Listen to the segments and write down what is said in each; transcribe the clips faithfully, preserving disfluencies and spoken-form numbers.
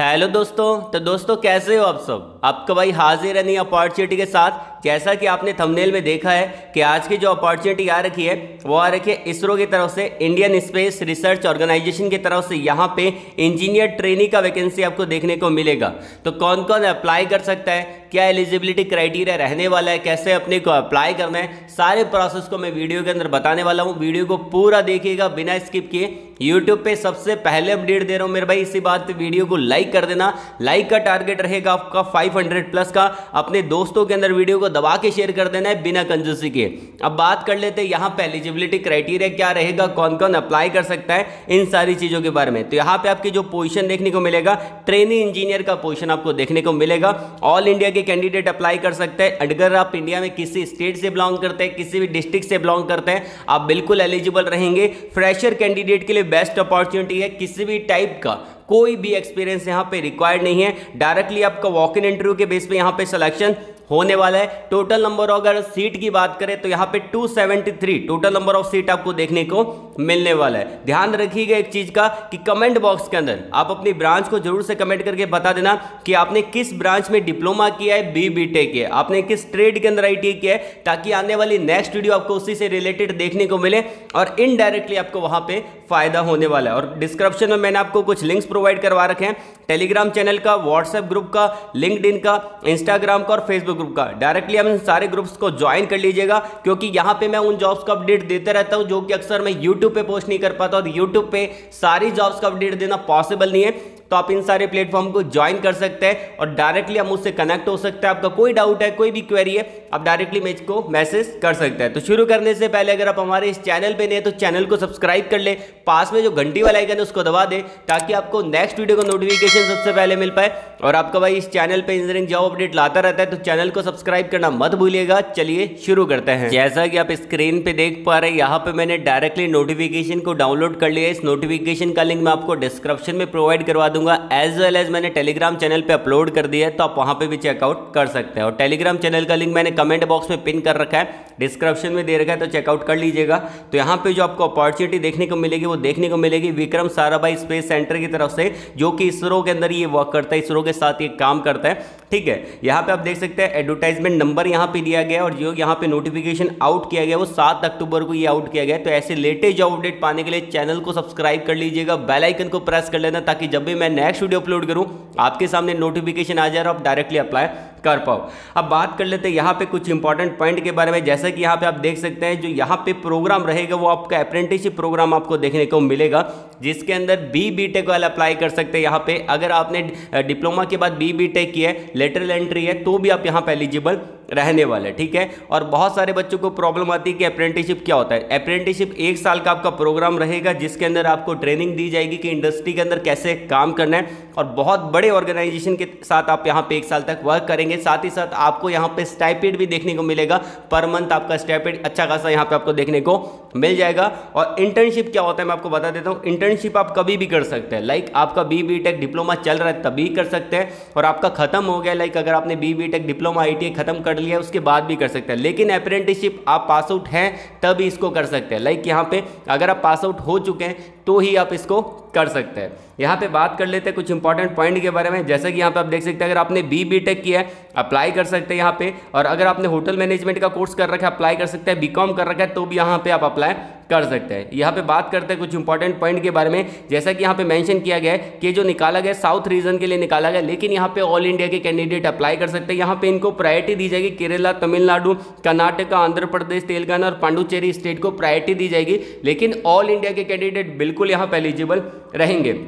Hello दोस्तों। तो दोस्तों कैसे हो आप सब? आपका भाई हाजिर है नई अपॉर्चुनिटी के साथ। जैसा कि आपने थंबनेल में देखा है कि आज की जो अपॉर्चुनिटी आ रखी है वो आ रखी है इसरो की तरफ से, इंडियन स्पेस रिसर्च ऑर्गेनाइजेशन की तरफ से। यहाँ पे इंजीनियर ट्रेनी का वैकेंसी आपको देखने को मिलेगा। तो कौन कौन अप्लाई कर सकता है, क्या एलिजिबिलिटी क्राइटेरिया रहने वाला है, कैसे अपने को अप्लाई करना है, सारे प्रोसेस को मैं वीडियो के अंदर बताने वाला हूँ। वीडियो को पूरा देखिएगा बिना स्किप किए। यूट्यूब पे सबसे पहले अपडेट दे रहा हूँ मेरे भाई, इसी बात पे वीडियो को लाइक कर देना। लाइक का टारगेट रहेगा आपका पाँच सौ प्लस का। अपने दोस्तों के अंदर वीडियो को दबा के शेयर कर देना है बिना कंजूसी के। अब बात कर लेते हैं यहाँ पे एलिजिबिलिटी क्राइटेरिया क्या रहेगा, कौन कौन अप्लाई कर सकता है, इन सारी चीज़ों के बारे में। तो यहाँ पे आपकी जो पोजीशन देखने को मिलेगा, ट्रेनी इंजीनियर का पोजीशन आपको देखने को मिलेगा। ऑल इंडिया के कैंडिडेट अप्लाई कर सकते हैं। अगर आप इंडिया में किसी स्टेट से बिलोंग करते हैं, किसी भी डिस्ट्रिक्ट से बिलोंग करते हैं, आप बिल्कुल एलिजिबल रहेंगे। फ्रेशर कैंडिडेट के लिए बेस्ट अपॉर्चुनिटी है। किसी भी टाइप का कोई भी एक्सपीरियंस यहाँ पे रिक्वायर्ड नहीं है। डायरेक्टली आपका वॉक इन इंटरव्यू के बेस पे यहाँ पे सिलेक्शन होने वाला है। टोटल नंबर ऑफ, अगर सीट की बात करें तो यहाँ पे दो सौ तिहत्तर टोटल नंबर ऑफ सीट आपको देखने को मिलने वाला है। ध्यान रखिएगा एक चीज़ का कि कमेंट बॉक्स के अंदर आप अपनी ब्रांच को जरूर से कमेंट करके बता देना कि आपने किस ब्रांच में डिप्लोमा किया है, बी बी टेक किया है, आपने किस ट्रेड के अंदर आई टी आई किया है, ताकि आने वाली नेक्स्ट वीडियो आपको उसी से रिलेटेड देखने को मिले और इनडायरेक्टली आपको वहाँ पर फायदा होने वाला है। और डिस्क्रिप्शन में मैंने आपको कुछ लिंक्स प्रोवाइड करवा रखे हैं, टेलीग्राम चैनल का, व्हाट्सएप ग्रुप का, लिंक्डइन का, इंस्टाग्राम का और फेसबुक ग्रुप का। डायरेक्टली हम इन सारे ग्रुप्स को ज्वाइन कर लीजिएगा, क्योंकि यहाँ पे मैं उन जॉब्स का अपडेट देते रहता हूँ जो कि अक्सर मैं यूट्यूब पे पोस्ट नहीं कर पाता, और यूट्यूब पे सारी जॉब्स का अपडेट देना पॉसिबल नहीं है। तो आप इन सारे प्लेटफॉर्म को ज्वाइन कर सकते हैं और डायरेक्टली हम उससे कनेक्ट हो सकते हैं। आपका कोई डाउट है, कोई भी क्वेरी है, आप डायरेक्टली मेज को मैसेज कर सकते हैं। तो शुरू करने से पहले अगर आप हमारे इस चैनल पे नए तो चैनल को सब्सक्राइब कर ले, पास में जो घंटी वाला आइकन है उसको दबा दे, ताकि आपको नेक्स्ट वीडियो का नोटिफिकेशन सबसे पहले मिल पाए। और आपका भाई इस चैनल पर इंजीनियरिंग जॉब अपडेट लाता रहता है, तो चैनल को सब्सक्राइब करना मत भूलिएगा। चलिए शुरू करते हैं। जैसा कि आप स्क्रीन पर देख पा रहे हैं, यहाँ पर मैंने डायरेक्टली नोटिफिकेशन को डाउनलोड कर लिया। इस नोटिफिकेशन का लिंक मैं आपको डिस्क्रिप्शन में प्रोवाइड करवा दूंगा, एज वेल एज मैंने टेलीग्राम चैनल पे अपलोड कर दिया है, तो आप वहां पे भी चेकआउट कर सकते हैं। और टेलीग्राम चैनल का लिंक मैंने कमेंट बॉक्स में पिन कर रखा है, डिस्क्रिप्शन में दे रखा है, तो चेकआउट कर लीजिएगा। तो यहाँ पे जो आपको अपॉर्चुनिटी देखने को मिलेगी वो देखने को मिलेगी विक्रम साराभाई स्पेस सेंटर की तरफ से, जो कि इसरो के अंदर ये वर्क करता है, इसरो के साथ ये काम करता है। ठीक है, यहाँ पे आप देख सकते हैं एडवर्टाइजमेंट नंबर यहाँ पे दिया गया है, और जो यहाँ पे नोटिफिकेशन आउट किया गया वो सात अक्टूबर को ये आउट किया गया है। तो ऐसे लेटेस्ट जॉब अपडेट पाने के लिए चैनल को सब्सक्राइब कर लीजिएगा, बेल आइकन को प्रेस कर लेना, ताकि जब भी मैं नेक्स्ट वीडियो अपलोड करूँ आपके सामने नोटिफिकेशन आ जाए और आप डायरेक्टली अप्लाई कर पाओ। अब बात कर लेते हैं यहाँ पे कुछ इंपॉर्टेंट पॉइंट के बारे में। जैसा कि यहाँ पे आप देख सकते हैं जो यहाँ पे प्रोग्राम रहेगा वो आपका अप्रेंटिसशिप प्रोग्राम आपको देखने को मिलेगा, जिसके अंदर बी बी टेक वाले अप्लाई कर सकते हैं। यहाँ पे अगर आपने डिप्लोमा के बाद बी बी टेक किया है, लेटरल एंट्री है, तो भी आप यहाँ पर एलिजिबल रहने वाले। ठीक है, और बहुत सारे बच्चों को प्रॉब्लम आती है कि अप्रेंटिसशिप क्या होता है। अप्रेंटिसशिप एक साल का आपका प्रोग्राम रहेगा, जिसके अंदर आपको ट्रेनिंग दी जाएगी कि इंडस्ट्री के अंदर कैसे काम करना है, और बहुत बड़े ऑर्गेनाइजेशन के साथ आप यहाँ पे एक साल तक वर्क करेंगे। साथ ही साथ आपको यहाँ पे स्टाइपेंड भी देखने को मिलेगा, पर मंथ आपका स्टाइपेंड अच्छा खासा यहाँ पे आपको देखने को मिल जाएगा। और इंटर्नशिप क्या होता है मैं आपको बता देता हूँ। इंटर्नशिप आप कभी भी कर सकते हैं, लाइक आपका बी बी टेक डिप्लोमा चल रहा है तभी कर सकते हैं, और आपका खत्म हो गया, लाइक अगर आपने B B tech diploma I T I खत्म कर लिया उसके बाद भी कर सकते हैं। लेकिन अप्रेंटिसशिप आप पास आउट हैं तभी इसको कर सकते हैं, लाइक यहाँ पे अगर आप पास आउट हो चुके हैं तो ही आप इसको कर सकते हैं। यहाँ पे बात कर लेते हैं कुछ इंपॉर्टेंट पॉइंट के बारे में। जैसा कि यहाँ पे आप देख सकते हैं, अगर आपने बी बी टेक किया है अप्लाई कर सकते हैं यहाँ पे, और अगर आपने होटल मैनेजमेंट का कोर्स कर रखा है अप्लाई कर सकते हैं, बी कॉम कर रखा है तो भी यहाँ पे आप अप्लाई कर सकते हैं। यहाँ पे बात करते हैं कुछ इंपॉर्टेंट पॉइंट के बारे में। जैसा कि यहाँ पे मेंशन किया गया है कि जो निकाला गया साउथ रीजन के लिए निकाला गया, लेकिन यहाँ पे ऑल इंडिया के कैंडिडेट अप्लाई कर सकते हैं। यहाँ पे इनको प्रायोरिटी दी जाएगी, केरला, तमिलनाडु, कर्नाटक, आंध्र प्रदेश, तेलंगाना और पांडुचेरी स्टेट को प्रायोरिटी दी जाएगी, लेकिन ऑल इंडिया के कैंडिडेट बिल्कुल यहाँ पर एलिजिबल रहेंगे।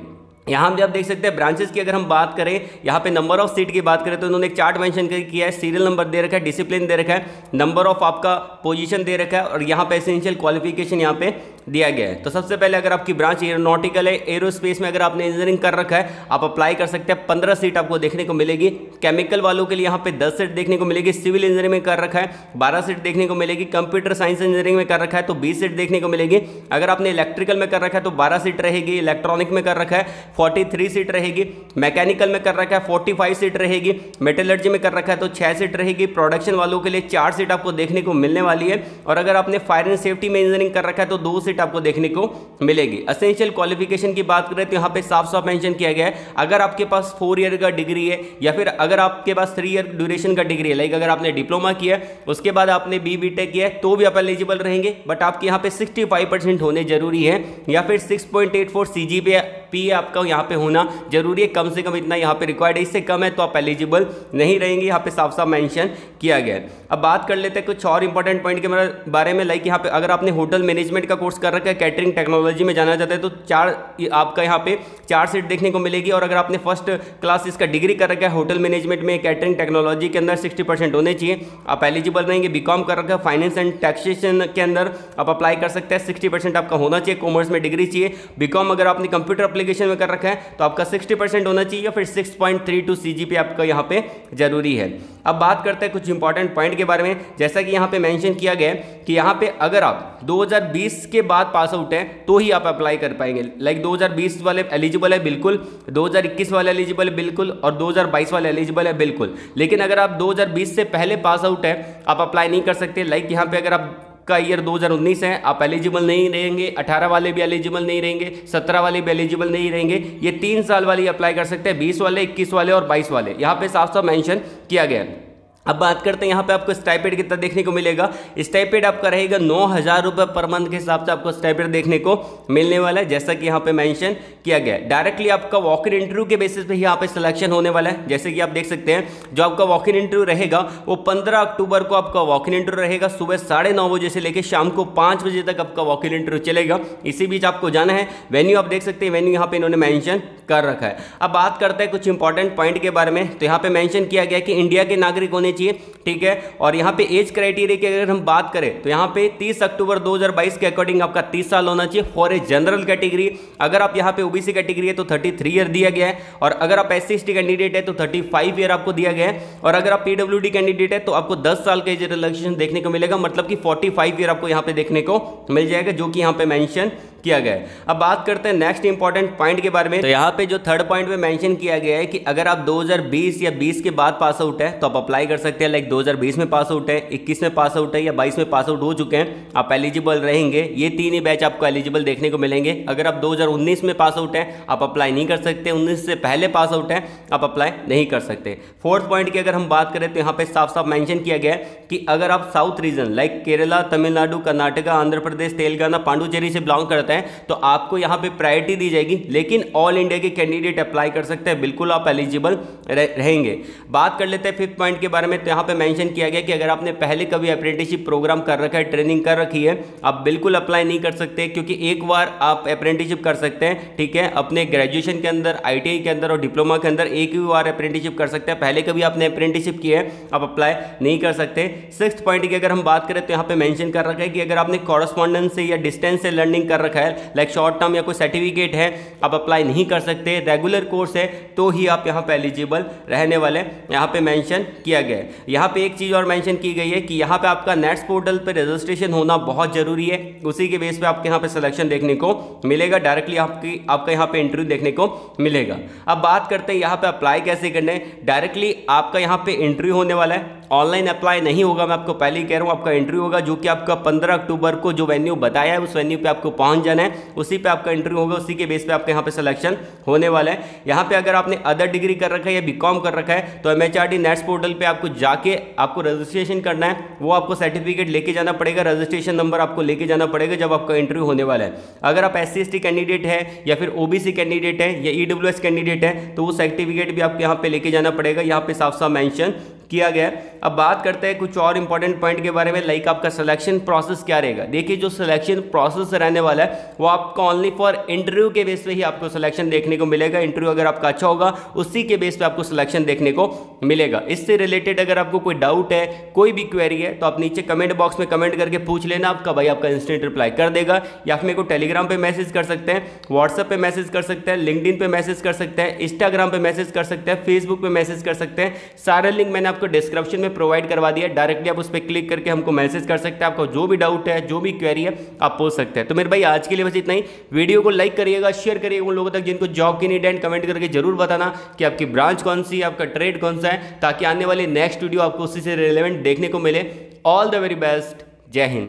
यहाँ पे आप देख सकते हैं ब्रांचेस की अगर हम बात करें, यहाँ पे नंबर ऑफ सीट की बात करें तो उन्होंने एक चार्ट मेंशन किया है, सीरियल नंबर दे रखा है, डिसिप्लिन दे रखा है, नंबर ऑफ आपका पोजीशन दे रखा है, और यहाँ पे एसेंशियल क्वालिफिकेशन यहाँ पे दिया गया है। तो सबसे पहले अगर आपकी ब्रांच एरोनॉटिकल है, एरोस्पेस में अगर आपने इंजीनियरिंग कर रखा है आप अप्लाई कर सकते हैं, पंद्रह सीट आपको देखने को मिलेगी। केमिकल वालों के लिए यहाँ पे दस सीट देखने को मिलेगी। सिविल इंजीनियरिंग में कर रखा है बारह सीट देखने को मिलेगी। कंप्यूटर साइंस इंजीनियरिंग में कर रखा है तो बीस सीट देखने को मिलेगी। अगर आपने इलेक्ट्रिकल में कर रखा है तो बारह सीट रहेगी। इलेक्ट्रॉनिक में कर रखा है तैंतालीस सीट रहेगी, मैकेनिकल में कर रखा है पैंतालीस सीट रहेगी, मेटलर्जी में कर रखा है तो छह सीट रहेगी, प्रोडक्शन वालों के लिए चार सीट आपको देखने को मिलने वाली है, और अगर आपने फायर एंड सेफ्टी में इंजीनियरिंग कर रखा है तो दो सीट आपको देखने को मिलेगी। असेंशियल क्वालिफिकेशन की बात करें तो यहाँ पे साफ साफ मेंशन किया गया है, अगर आपके पास फोर ईयर का डिग्री है या फिर अगर आपके पास थ्री ईयर ड्यूरेशन का डिग्री है, लाइक अगर आपने डिप्लोमा किया है उसके बाद आपने बी बी टेक किया है तो भी आप एलिजिबल रहेंगे, बट आपके यहाँ पे सिक्सटी फाइव परसेंट होने जरूरी है या फिर six point eight four C G P P आपका यहाँ पे होना जरूरी है, कम से कम इतना यहाँ पे रिक्वायर्ड है, इससे कम है तो आप एलिजिबल नहीं रहेंगे, यहाँ पे साफ साफ मेंशन किया गया है। अब बात कर लेते हैं कुछ और इंपॉर्टेंट पॉइंट के बारे में, लाइक यहाँ पे अगर आपने होटल मैनेजमेंट का कोर्स कर रखा है, कैटरिंग टेक्नोलॉजी में जाना चाहते हैं तो चार आपका यहाँ पे चार सीट देखने को मिलेगी, और अगर आपने फर्स्ट क्लास इसका डिग्री कर रखा है होटल मैनेजमेंट में कैटरिंग टेक्नोलॉजी के अंदर सिक्सटी परसेंट होने चाहिए, आप एलिजिबल रहेंगे। बी कॉम कर रखा है फाइनेंस एंड टैक्सेशन के अंदर आप अप्लाई कर सकते हैं, सिक्सटी परसेंट आपका होना चाहिए, कॉमर्स में डिग्री चाहिए। बी कॉम अगर आपने कंप्यूटर एप्लीकेशन में कर रखा है तो आपका सिक्सटी परसेंट होना चाहिए या फिर six point three two CGP आपका यहाँ पे जरूरी है। अब बात करते हैं कुछ इंपॉर्टेंट पॉइंट के बारे में, जैसा कि यहाँ पे मेंशन किया गया है कि यहाँ पे अगर आप दो हज़ार बीस के बाद पास आउट हैं तो ही आप अप्लाई कर पाएंगे, लाइक दो हज़ार बीस वाले एलिजिबल है बिल्कुल, दो हज़ार इक्कीस वाले एलिजिबल है बिल्कुल, और दो हज़ार बाईस वाले एलिजिबल है बिल्कुल, लेकिन अगर आप दो हज़ार बीस से पहले पास आउट है आप अप्लाई नहीं कर सकते। लाइक यहाँ पे अगर आप का ईयर दो हज़ार उन्नीस है आप एलिजिबल नहीं रहेंगे, अठारह वाले भी एलिजिबल नहीं रहेंगे, सत्रह वाले भी एलिजिबल नहीं रहेंगे, ये तीन साल वाले अप्लाई कर सकते हैं, बीस वाले, इक्कीस वाले और बाईस वाले, यहाँ पे साफ साफ मेंशन किया गया है। अब बात करते हैं यहाँ पे आपको स्टाइपेंड कितना देखने को मिलेगा, स्टाइपेंड आपका रहेगा नौ हज़ार रुपये पर मंथ के हिसाब से आपको स्टाइपेंड देखने को मिलने वाला है, जैसा कि यहाँ पे मेंशन किया गया है। डायरेक्टली आपका वॉक इन इंटरव्यू के बेसिस पे यहाँ पे सिलेक्शन होने वाला है, जैसे कि आप देख सकते हैं जो आपका वॉक इन इंटरव्यू रहेगा वो पंद्रह अक्टूबर को आपका वॉक इन इंटरव्यू रहेगा, सुबह साढ़े नौ बजे से लेकर शाम को पाँच बजे तक आपका वॉक इन इंटरव्यू चलेगा, इसी बीच आपको जाना है। वेन्यू आप देख सकते हैं, वेन्यू यहाँ पे इन्होंने मैंशन कर रखा है। अब बात करते हैं कुछ इंपॉर्टेंट पॉइंट के बारे में, तो यहाँ पे मैंशन किया गया कि इंडिया के नागरिक होने चाहिए, ठीक है, और यहाँ पे एज क्राइटेरिया की अगर हम बात करें तो यहाँ पे तीस अक्टूबर दो हज़ार बाईस के अकॉर्डिंग आपका तीस साल होना चाहिए फॉर ए जनरल कैटेगरी। अगर आप यहाँ पे ओबीसी कैटेगरी है तो तैंतीस ईयर दिया गया है, और अगर आप एससी एसटी कैंडिडेट है तो पैंतीस ईयर आपको दिया गया है, और अगर आप पीडब्ल्यूडी कैंडिडेट है तो आपको दस साल का एज रिलैक्सेशन देखने को मिलेगा, मतलब कि पैंतालीस ईयर आपको यहाँ पे देखने को मिल जाएगा, जो कि यहाँ पे मेंशन किया गया है। अब बात करते हैं नेक्स्ट इंपॉर्टेंट पॉइंट के बारे में, तो यहाँ पे जो थर्ड पॉइंट में मेंशन किया गया है कि अगर आप दो हज़ार बीस या बीस के बाद पास आउट है तो आप अप्लाई कर सकते हैं, लाइक दो हज़ार बीस में पास आउट है, इक्कीस में पास आउट है या बाईस में पास आउट हो चुके हैं आप एलिजिबल रहेंगे, ये तीन ही बैच आपको एलिजिबल देखने को मिलेंगे। अगर आप दो हज़ार उन्नीस में पास आउट है आप अप्लाई नहीं कर सकते, उन्नीस से पहले पास आउट है आप अप्लाई नहीं कर सकते। फोर्थ पॉइंट की अगर हम बात करें तो यहाँ पे साफ साफ मेंशन किया गया है कि अगर आप south region like Kerala, Tamil Nadu, Karnataka, Andhra Pradesh, Telangana, Pondicherry से बिलोंग करते हैं तो आपको यहाँ पे प्रायोरिटी दी जाएगी, लेकिन ऑल इंडिया के कैंडिडेट अप्लाई कर सकते हैं, बिल्कुल आप एलिजिबल रहेंगे। बात कर लेते हैं फिफ्थ पॉइंट के बारे में, तो यहाँ पे मेंशन किया गया कि अगर आपने पहले कभी अप्रेंटिसशिप प्रोग्राम कर रखा है, ट्रेनिंग कर रखी है, आप बिल्कुल अप्लाई नहीं कर सकते, क्योंकि एक बार आप अप्रेंटिसशिप कर सकते हैं, ठीक है, अपने ग्रेजुएशन के अंदर, आईटीआई के अंदर और डिप्लोमा के अंदर एक ही बार अप्रेंटिसशिप कर सकते हैं, पहले कभी आपने अप्रेंटिसशिप किया है आप अप्लाई नहीं कर सकते। सिक्स्थ पॉइंट की अगर हम बात करें तो यहाँ पे मेंशन कर रखा है कि अगर आपने कॉरेस्पॉन्डेंस से या डिस्टेंस से लर्निंग कर रखा है, लाइक शॉर्ट टर्म या कोई सर्टिफिकेट है, आप अप्लाई नहीं कर सकते, रेगुलर कोर्स है तो ही आप यहाँ पे एलिजिबल रहने वाले, यहाँ पे मेंशन किया गया है। यहाँ पे एक चीज़ और मेंशन की गई है कि यहाँ पे आपका नेट्स पोर्टल पे रजिस्ट्रेशन होना बहुत ज़रूरी है, उसी के बेस पे आपके यहाँ पे सिलेक्शन देखने को मिलेगा, डायरेक्टली आपकी आपका यहाँ पे इंटरव्यू देखने को मिलेगा। अब बात करते हैं यहाँ पे अप्लाई कैसे करना है, डायरेक्टली आपका यहाँ पे इंटरव्यू होने वाला है, ऑनलाइन अप्लाई नहीं होगा, मैं आपको पहले ही कह रहा हूँ, आपका इंटरव्यू होगा जो कि आपका पंद्रह अक्टूबर को जो वेन्यू बताया है उस वेन्यू पे आपको पहुँच जाना है, उसी पे आपका इंटरव्यू होगा, उसी के बेस पे आपके यहाँ पे सिलेक्शन होने वाला है। यहाँ पे अगर आपने अदर डिग्री कर रखा है या बीकॉम कर रखा है तो एमएचआरडी नेट्स पोर्टल पे आपको जाके आपको रजिस्ट्रेशन करना है, वो आपको सर्टिफिकेट लेके जाना पड़ेगा, रजिस्ट्रेशन नंबर आपको लेके जाना पड़ेगा जब आपका इंटरव्यू होने वाला है। अगर आप एससी एसटी कैंडिडेट है या फिर ओबीसी कैंडिडेट है या ईडब्ल्यूएस कैंडिडेट है तो वो सर्टिफिकेट भी आपको यहाँ पे लेके जाना पड़ेगा, यहाँ पे साफ साफ मेंशन किया गया है। अब बात करते हैं कुछ और इंपॉर्टेंट पॉइंट के बारे में, लाइक आपका सिलेक्शन प्रोसेस क्या रहेगा। देखिए जो सिलेक्शन प्रोसेस रहने वाला है वो आपका ओनली फॉर इंटरव्यू के बेस पे ही आपको सिलेक्शन देखने को मिलेगा, इंटरव्यू अगर आपका अच्छा होगा उसी के बेस पे आपको सिलेक्शन देखने को मिलेगा। इससे रिलेटेड अगर आपको कोई डाउट है, कोई भी क्वेरी है तो आप नीचे कमेंट बॉक्स में कमेंट करके पूछ लेना, आपका भाई आपका इंस्टेंट रिप्लाई कर देगा, या फिर मेरे को टेलीग्राम पर मैसेज कर सकते हैं, व्हाट्सएप पर मैसेज कर सकते हैं, लिंक्डइन पर मैसेज कर सकते हैं, इंस्टाग्राम पर मैसेज कर सकते हैं, फेसबुक पर मैसेज कर सकते हैं, सारे लिंक मैंने आपको डिस्क्रिप्शन में प्रोवाइड करवा दिया है, डायरेक्टली आप उस पर क्लिक करके हमको मैसेज कर सकते हैं। आपको जो भी डाउट है, जो भी क्वेरी है, आप पूछ सकते हैं। तो मेरे भाई आज के लिए बस इतना ही। वीडियो को लाइक करिएगा, शेयर करिएगा उन लोगों तक जिनको जॉब की नीड है। कमेंट करके जरूर बताना कि आपकी ब्रांच कौन सी है, आपका ट्रेड कौन सा है, ताकि आने वाले नेक्स्ट वीडियो आपको उसी से रिलेवेंट देखने को मिले। ऑल द वेरी बेस्ट, जय हिंद।